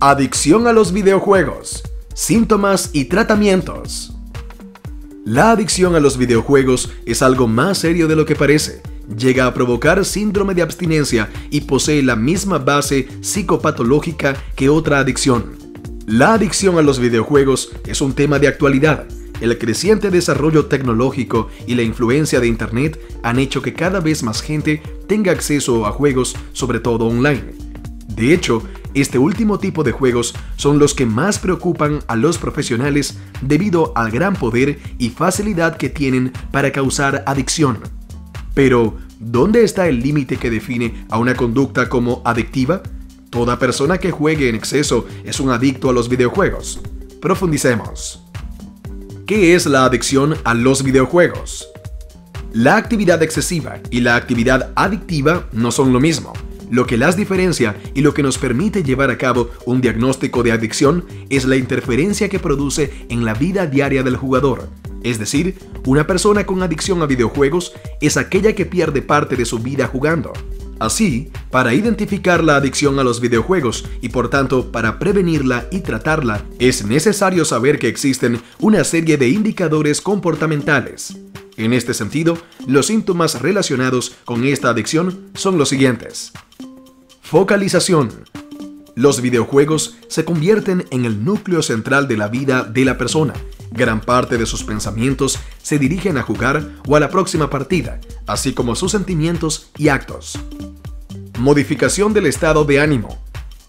Adicción a los videojuegos, síntomas y tratamientos. La adicción a los videojuegos es algo más serio de lo que parece. Llega a provocar síndrome de abstinencia y posee la misma base psicopatológica que otra adicción. La adicción a los videojuegos es un tema de actualidad. El creciente desarrollo tecnológico y la influencia de Internet han hecho que cada vez más gente tenga acceso a juegos, sobre todo online. De hecho, este último tipo de juegos son los que más preocupan a los profesionales debido al gran poder y facilidad que tienen para causar adicción. Pero, ¿dónde está el límite que define a una conducta como adictiva? Toda persona que juegue en exceso es un adicto a los videojuegos. Profundicemos. ¿Qué es la adicción a los videojuegos? La actividad excesiva y la actividad adictiva no son lo mismo. Lo que las diferencia y lo que nos permite llevar a cabo un diagnóstico de adicción es la interferencia que produce en la vida diaria del jugador. Es decir, una persona con adicción a videojuegos es aquella que pierde parte de su vida jugando. Así, para identificar la adicción a los videojuegos y por tanto para prevenirla y tratarla, es necesario saber que existen una serie de indicadores comportamentales. En este sentido, los síntomas relacionados con esta adicción son los siguientes. Focalización. Los videojuegos se convierten en el núcleo central de la vida de la persona. Gran parte de sus pensamientos se dirigen a jugar o a la próxima partida, así como sus sentimientos y actos. Modificación del estado de ánimo.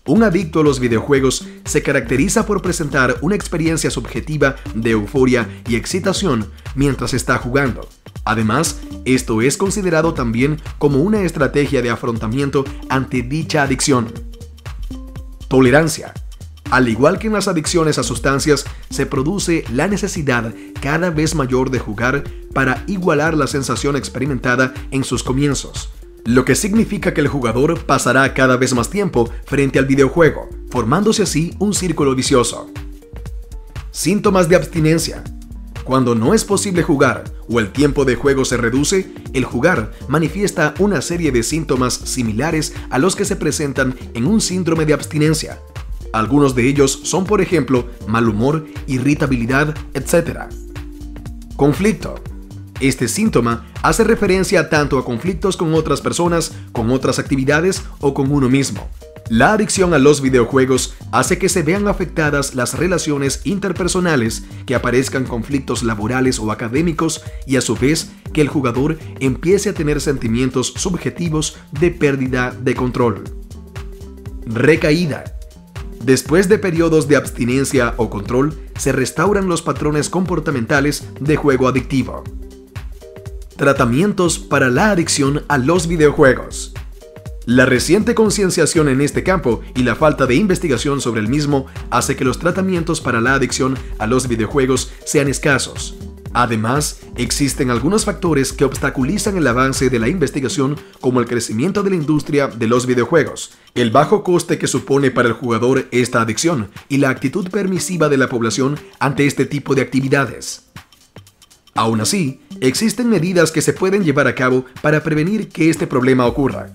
Un adicto a los videojuegos se caracteriza por presentar una experiencia subjetiva de euforia y excitación mientras está jugando. Además, esto es considerado también como una estrategia de afrontamiento ante dicha adicción. Tolerancia. Al igual que en las adicciones a sustancias, se produce la necesidad cada vez mayor de jugar para igualar la sensación experimentada en sus comienzos, lo que significa que el jugador pasará cada vez más tiempo frente al videojuego, formándose así un círculo vicioso. Síntomas de abstinencia. Cuando no es posible jugar o el tiempo de juego se reduce, el jugar manifiesta una serie de síntomas similares a los que se presentan en un síndrome de abstinencia. Algunos de ellos son, por ejemplo, mal humor, irritabilidad, etc. Conflicto. Este síntoma hace referencia tanto a conflictos con otras personas, con otras actividades o con uno mismo. La adicción a los videojuegos hace que se vean afectadas las relaciones interpersonales, que aparezcan conflictos laborales o académicos y a su vez que el jugador empiece a tener sentimientos subjetivos de pérdida de control. Recaída. Después de periodos de abstinencia o control, se restauran los patrones comportamentales de juego adictivo. Tratamientos para la adicción a los videojuegos. La reciente concienciación en este campo y la falta de investigación sobre el mismo hace que los tratamientos para la adicción a los videojuegos sean escasos. Además, existen algunos factores que obstaculizan el avance de la investigación, como el crecimiento de la industria de los videojuegos, el bajo coste que supone para el jugador esta adicción y la actitud permisiva de la población ante este tipo de actividades. Aún así, existen medidas que se pueden llevar a cabo para prevenir que este problema ocurra.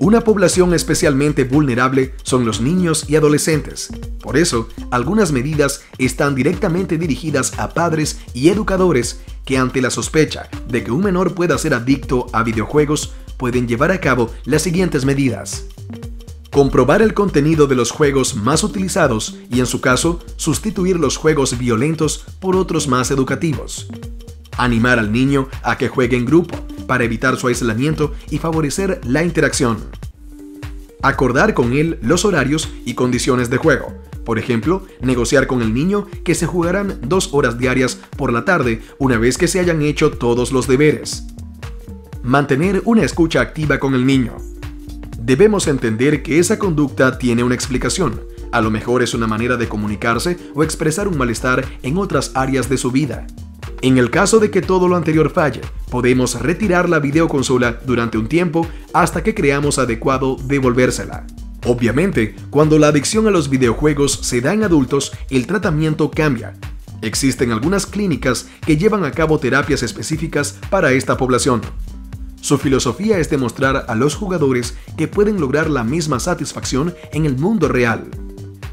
Una población especialmente vulnerable son los niños y adolescentes. Por eso, algunas medidas están directamente dirigidas a padres y educadores que, ante la sospecha de que un menor pueda ser adicto a videojuegos, pueden llevar a cabo las siguientes medidas. Comprobar el contenido de los juegos más utilizados y, en su caso, sustituir los juegos violentos por otros más educativos. Animar al niño a que juegue en grupo para evitar su aislamiento y favorecer la interacción. Acordar con él los horarios y condiciones de juego. Por ejemplo, negociar con el niño que se jugarán 2 horas diarias por la tarde una vez que se hayan hecho todos los deberes. Mantener una escucha activa con el niño. Debemos entender que esa conducta tiene una explicación. A lo mejor es una manera de comunicarse o expresar un malestar en otras áreas de su vida. En el caso de que todo lo anterior falle, podemos retirar la videoconsola durante un tiempo hasta que creamos adecuado devolvérsela. Obviamente, cuando la adicción a los videojuegos se da en adultos, el tratamiento cambia. Existen algunas clínicas que llevan a cabo terapias específicas para esta población. Su filosofía es demostrar a los jugadores que pueden lograr la misma satisfacción en el mundo real.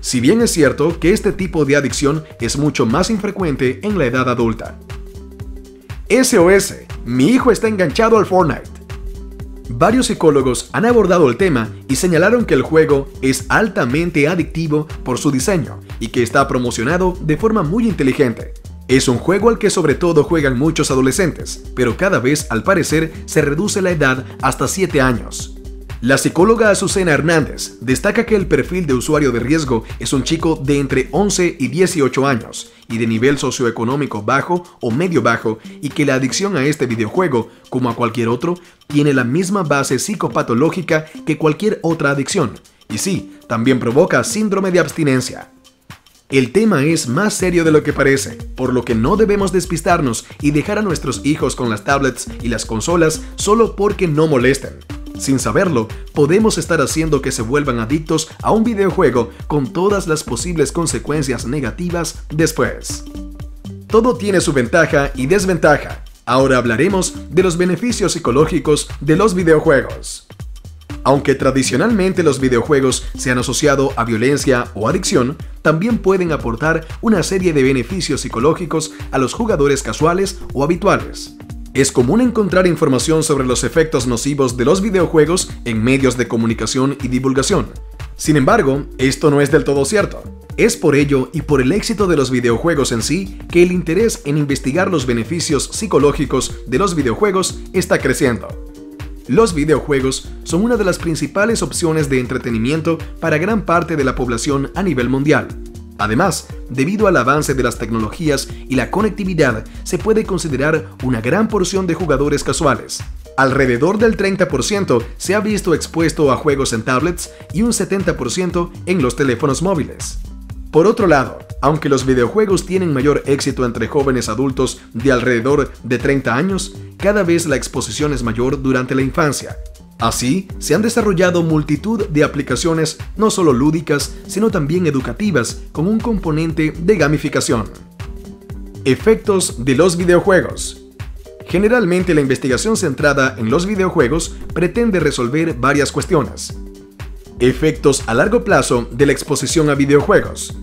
Si bien es cierto que este tipo de adicción es mucho más infrecuente en la edad adulta. SOS, mi hijo está enganchado al Fortnite. Varios psicólogos han abordado el tema y señalaron que el juego es altamente adictivo por su diseño y que está promocionado de forma muy inteligente. Es un juego al que sobre todo juegan muchos adolescentes, pero cada vez al parecer se reduce la edad hasta 7 años. La psicóloga Susana Hernández destaca que el perfil de usuario de riesgo es un chico de entre 11 y 18 años y de nivel socioeconómico bajo o medio bajo, y que la adicción a este videojuego, como a cualquier otro, tiene la misma base psicopatológica que cualquier otra adicción, y sí, también provoca síndrome de abstinencia. El tema es más serio de lo que parece, por lo que no debemos despistarnos y dejar a nuestros hijos con las tablets y las consolas solo porque no molesten. Sin saberlo, podemos estar haciendo que se vuelvan adictos a un videojuego con todas las posibles consecuencias negativas después. Todo tiene su ventaja y desventaja. Ahora hablaremos de los beneficios psicológicos de los videojuegos. Aunque tradicionalmente los videojuegos se han asociado a violencia o adicción, también pueden aportar una serie de beneficios psicológicos a los jugadores casuales o habituales. Es común encontrar información sobre los efectos nocivos de los videojuegos en medios de comunicación y divulgación. Sin embargo, esto no es del todo cierto. Es por ello y por el éxito de los videojuegos en sí que el interés en investigar los beneficios psicológicos de los videojuegos está creciendo. Los videojuegos son una de las principales opciones de entretenimiento para gran parte de la población a nivel mundial. Además, debido al avance de las tecnologías y la conectividad, se puede considerar una gran porción de jugadores casuales. Alrededor del 30% se ha visto expuesto a juegos en tablets y un 70% en los teléfonos móviles. Por otro lado, aunque los videojuegos tienen mayor éxito entre jóvenes adultos de alrededor de 30 años, cada vez la exposición es mayor durante la infancia. Así, se han desarrollado multitud de aplicaciones no solo lúdicas, sino también educativas, con un componente de gamificación. Efectos de los videojuegos. Generalmente, la investigación centrada en los videojuegos pretende resolver varias cuestiones. Efectos a largo plazo de la exposición a videojuegos.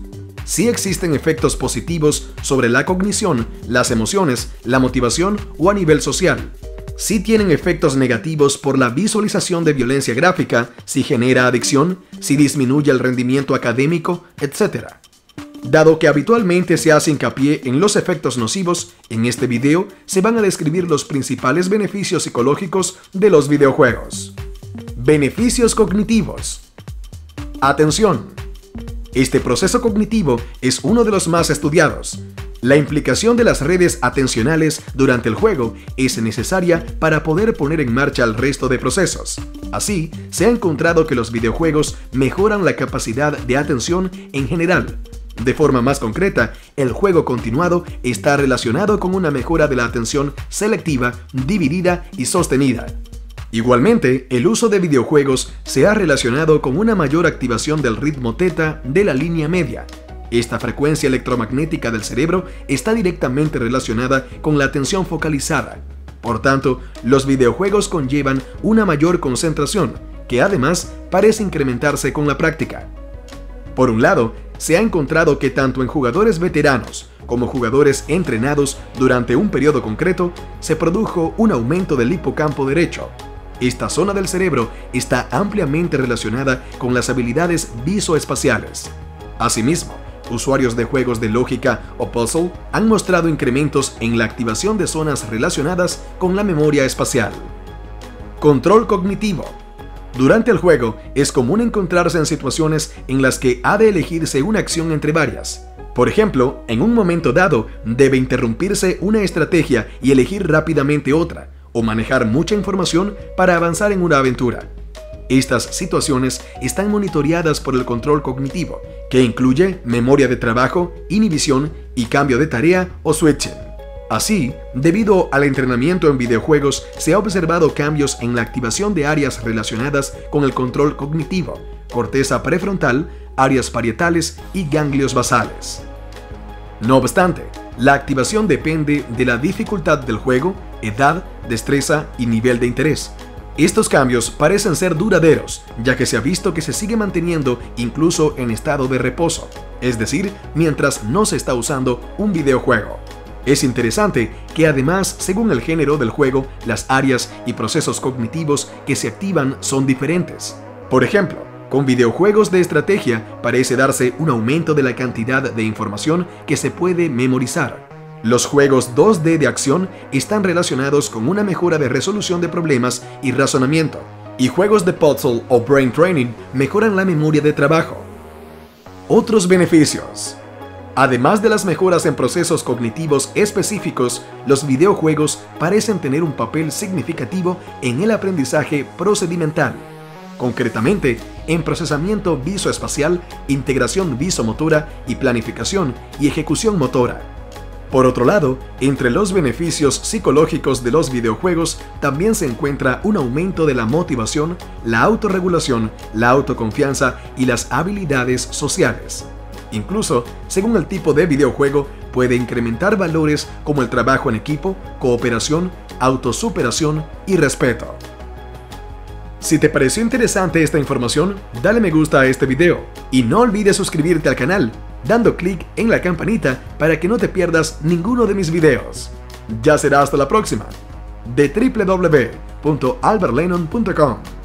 Sí existen efectos positivos sobre la cognición, las emociones, la motivación o a nivel social. Sí tienen efectos negativos por la visualización de violencia gráfica, si genera adicción, si disminuye el rendimiento académico, etc. Dado que habitualmente se hace hincapié en los efectos nocivos, en este video se van a describir los principales beneficios psicológicos de los videojuegos. Beneficios cognitivos. Atención. Este proceso cognitivo es uno de los más estudiados. La implicación de las redes atencionales durante el juego es necesaria para poder poner en marcha el resto de procesos. Así, se ha encontrado que los videojuegos mejoran la capacidad de atención en general. De forma más concreta, el juego continuado está relacionado con una mejora de la atención selectiva, dividida y sostenida. Igualmente, el uso de videojuegos se ha relacionado con una mayor activación del ritmo teta de la línea media. Esta frecuencia electromagnética del cerebro está directamente relacionada con la atención focalizada. Por tanto, los videojuegos conllevan una mayor concentración, que además parece incrementarse con la práctica. Por un lado, se ha encontrado que tanto en jugadores veteranos como jugadores entrenados durante un periodo concreto, se produjo un aumento del hipocampo derecho. Esta zona del cerebro está ampliamente relacionada con las habilidades visoespaciales. Asimismo, usuarios de juegos de lógica o puzzle han mostrado incrementos en la activación de zonas relacionadas con la memoria espacial. Control cognitivo. Durante el juego, es común encontrarse en situaciones en las que ha de elegirse una acción entre varias. Por ejemplo, en un momento dado, debe interrumpirse una estrategia y elegir rápidamente otra, o manejar mucha información para avanzar en una aventura. Estas situaciones están monitoreadas por el control cognitivo, que incluye memoria de trabajo, inhibición y cambio de tarea o switching. Así, debido al entrenamiento en videojuegos, se ha observado cambios en la activación de áreas relacionadas con el control cognitivo, corteza prefrontal, áreas parietales y ganglios basales. No obstante, la activación depende de la dificultad del juego, edad, destreza y nivel de interés. Estos cambios parecen ser duraderos, ya que se ha visto que se sigue manteniendo incluso en estado de reposo, es decir, mientras no se está usando un videojuego. Es interesante que además, según el género del juego, las áreas y procesos cognitivos que se activan son diferentes. Por ejemplo, con videojuegos de estrategia parece darse un aumento de la cantidad de información que se puede memorizar. Los juegos 2D de acción están relacionados con una mejora de resolución de problemas y razonamiento, y juegos de puzzle o brain training mejoran la memoria de trabajo. Otros beneficios. Además de las mejoras en procesos cognitivos específicos, los videojuegos parecen tener un papel significativo en el aprendizaje procedimental. Concretamente, en procesamiento visoespacial, integración visomotora y planificación y ejecución motora. Por otro lado, entre los beneficios psicológicos de los videojuegos también se encuentra un aumento de la motivación, la autorregulación, la autoconfianza y las habilidades sociales. Incluso, según el tipo de videojuego, puede incrementar valores como el trabajo en equipo, cooperación, autosuperación y respeto. Si te pareció interesante esta información, dale me gusta a este video y no olvides suscribirte al canal, dando clic en la campanita para que no te pierdas ninguno de mis videos. Ya será hasta la próxima, de www.albertlennon.com.